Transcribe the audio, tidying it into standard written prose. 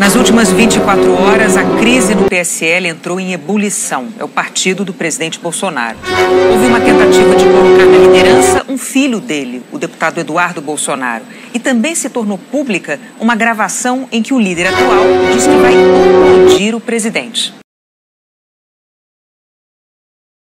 Nas últimas 24 horas, a crise no PSL entrou em ebulição. É o partido do presidente Bolsonaro. Houve uma tentativa de colocar na liderança um filho dele, o deputado Eduardo Bolsonaro. E também se tornou pública uma gravação em que o líder atual diz que vai implodir o presidente.